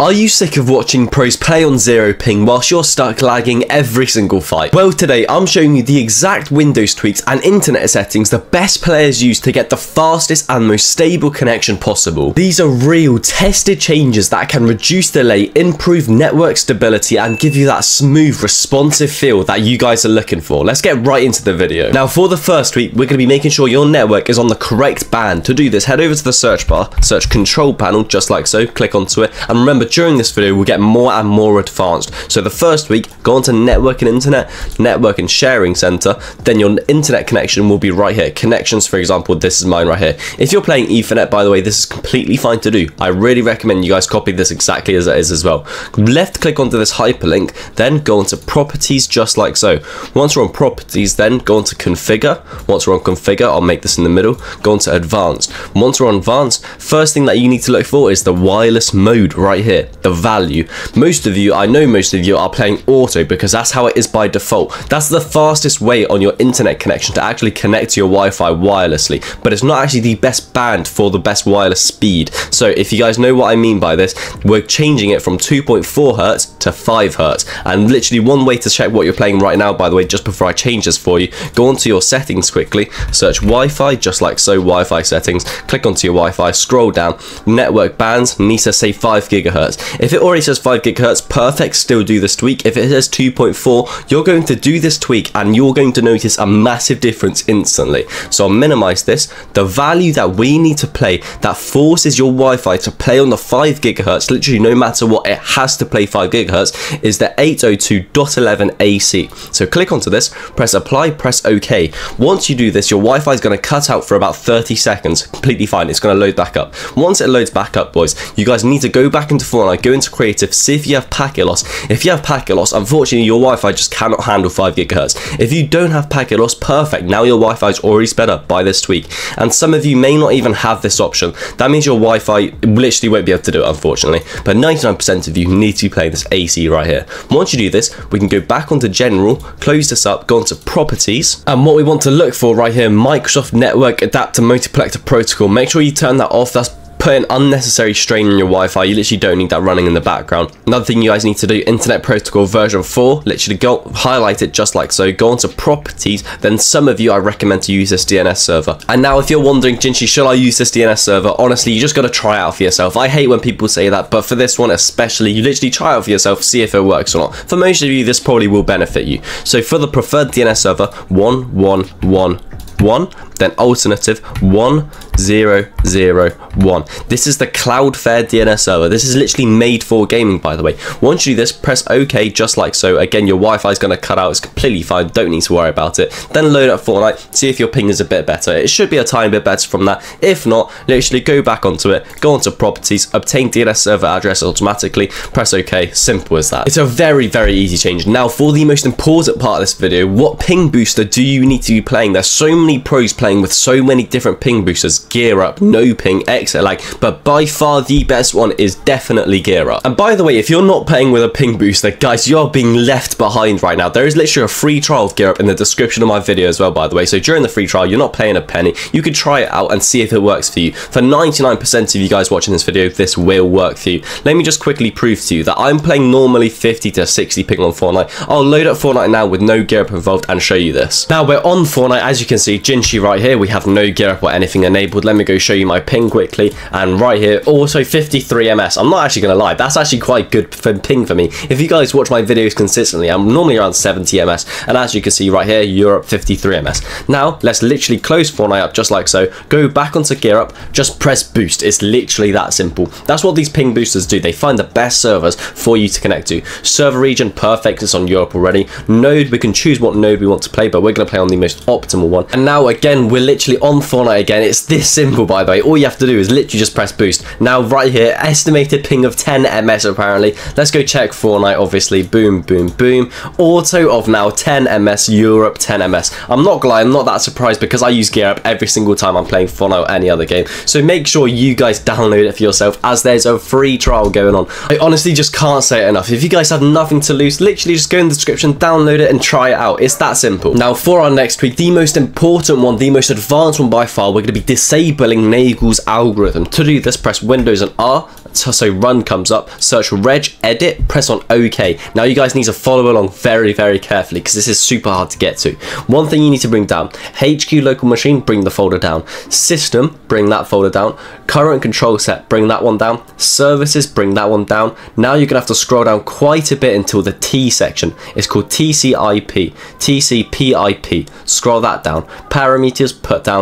Are you sick of watching pros play on zero ping whilst you're stuck lagging every single fight? Well, today I'm showing you the exact Windows tweaks and internet settings the best players use to get the fastest and most stable connection possible. These are real tested changes that can reduce delay, improve network stability and give you that smooth responsive feel that you guys are looking for. Let's get right into the video. Now for the first tweak, we're going to be making sure your network is on the correct band. To do this, head over to the search bar, search control panel just like so, click onto it, and remember, but during this video we'll get more and more advanced. So the first week, go on to network and internet, network and sharing center, then your internet connection will be right here. Connections, for example, this is mine right here. If you're playing Ethernet, by the way, this is completely fine to do. I really recommend you guys copy this exactly as it is as well. Left click onto this hyperlink, then go onto properties just like so. Once we're on properties, then go onto configure. Once we're on configure, I'll make this in the middle, go onto advanced. Once we're on advanced, first thing that you need to look for is the wireless mode right here. The value. Most of you, I know most of you are playing auto because that's how it is by default. That's the fastest way on your internet connection to actually connect to your Wi-Fi wirelessly, but it's not actually the best band for the best wireless speed. So if you guys know what I mean by this, we're changing it from 2.4 hertz to 5 hertz. And literally one way to check what you're playing right now, by the way, just before I change this for you, go onto your settings quickly, search Wi-Fi, just like so, Wi-Fi settings, click onto your Wi-Fi, scroll down, network bands, needs to say 5 gigahertz. If it already says 5 gigahertz, perfect, still do this tweak. If it says 2.4, you're going to do this tweak and you're going to notice a massive difference instantly. So I'll minimize this. The value that we need to play that forces your Wi-Fi to play on the 5 gigahertz, literally no matter what, it has to play 5 gigahertz, is the 802.11ac. So click onto this, press apply, press OK. Once you do this, your Wi-Fi is going to cut out for about 30 seconds. Completely fine, it's going to load back up. Once it loads back up, boys, you guys need to go back into Fortnite, go into creative, see if you have packet loss. If you have packet loss, unfortunately your Wi-Fi just cannot handle 5 gigahertz. If you don't have packet loss, perfect, now your Wi-Fi is already sped up by this tweak. And some of you may not even have this option. That means your Wi-Fi literally won't be able to do it, unfortunately. But 99% of you need to be playing this AC right here. Once you do this, we can go back onto general, close this up, go onto properties, and what we want to look for right here, Microsoft Network Adapter Multiplexer Protocol. Make sure you turn that off. That's put an unnecessary strain on your Wi-Fi. You literally don't need that running in the background. Another thing you guys need to do, Internet Protocol version 4, literally go highlight it just like so, go onto properties, then some of you I recommend to use this DNS server. And now if you're wondering, Jinshi, should I use this DNS server? Honestly, you just got to try it out for yourself. I hate when people say that, but for this one especially, you literally try it out for yourself, see if it works or not. For most of you, this probably will benefit you. So for the preferred DNS server, 1.1.1.1, then alternative 1.0.0.1. This is the Cloudflare DNS server. This is literally made for gaming, by the way. Once you do this, press OK just like so. Again, your Wi-Fi is going to cut out. It's completely fine. Don't need to worry about it. Then load up Fortnite. See if your ping is a bit better. It should be a tiny bit better from that. If not, literally go back onto it. Go onto properties. Obtain DNS server address automatically. Press OK. Simple as that. It's a very, very easy change. Now, for the most important part of this video, what ping booster do you need to be playing? There's so many pros playing with so many different ping boosters. GearUp, No Ping, Exit Lag, but by far the best one is definitely GearUp. And by the way, if you're not playing with a ping booster, guys, you are being left behind right now. There is literally a free trial of GearUp in the description of my video as well, by the way. So during the free trial, you're not paying a penny. You could try it out and see if it works for you. For 99% of you guys watching this video, this will work for you. Let me just quickly prove to you that I'm playing normally 50 to 60 ping on Fortnite. I'll load up Fortnite now with no GearUp involved and show you this. Now we're on Fortnite, as you can see, Jinshi right here, we have no GearUp or anything enabled. Let me go show you my ping quickly, and right here also 53 ms. I'm not actually gonna lie, that's actually quite good for ping for me. If you guys watch my videos consistently, I'm normally around 70 ms, and as you can see right here, Europe 53 ms. Now let's literally close Fortnite up just like so, go back onto GearUp, just press boost. It's literally that simple. That's what these ping boosters do. They find the best servers for you to connect to. Server region, perfect, it's on Europe already. Node, we can choose what node we want to play, but we're gonna play on the most optimal one. And now again, we're literally on Fortnite again. It's this simple, by the way. All you have to do is literally just press boost. Now right here, estimated ping of 10 ms apparently. Let's go check Fortnite, obviously. Boom, boom, boom. Auto of now 10 ms, Europe 10 ms. I'm not glad, I'm not that surprised because I use GearUp every single time I'm playing Fortnite or any other game. So make sure you guys download it for yourself, as there's a free trial going on. I honestly just can't say it enough. If you guys have nothing to lose, literally just go in the description, download it and try it out. It's that simple. Now for our next tweak, the most important one, the most advanced one by far, we're going to be disabling Nagle's algorithm. To do this, press Windows and R, so run comes up, search reg edit, press on OK. Now you guys need to follow along very, very carefully because this is super hard to get to. One thing you need to bring down, HQ local machine, bring the folder down. System, bring that folder down. Current control set, bring that one down. Services, bring that one down. Now you're gonna have to scroll down quite a bit until the T section. It's called TCIP, TCPIP. Scroll that down. Parameters, put that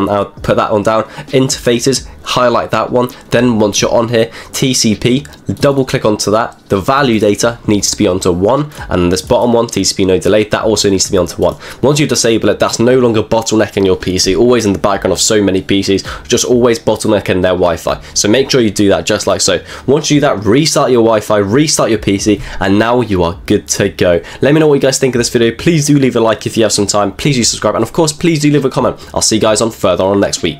one down. Interfaces, highlight that one. Then once you're on here, TCP, double click onto that. The value data needs to be onto 1, and this bottom one, TCP no delay, that also needs to be onto 1. Once you disable it, that's no longer bottlenecking your PC, always in the background of so many PCs, just always bottlenecking their Wi-Fi. So make sure you do that just like so. Once you do that, restart your Wi-Fi, restart your PC, and now you are good to go. Let me know what you guys think of this video. Please do leave a like if you have some time. Please do subscribe, and of course, please do leave a comment. I'll see you guys further on next week.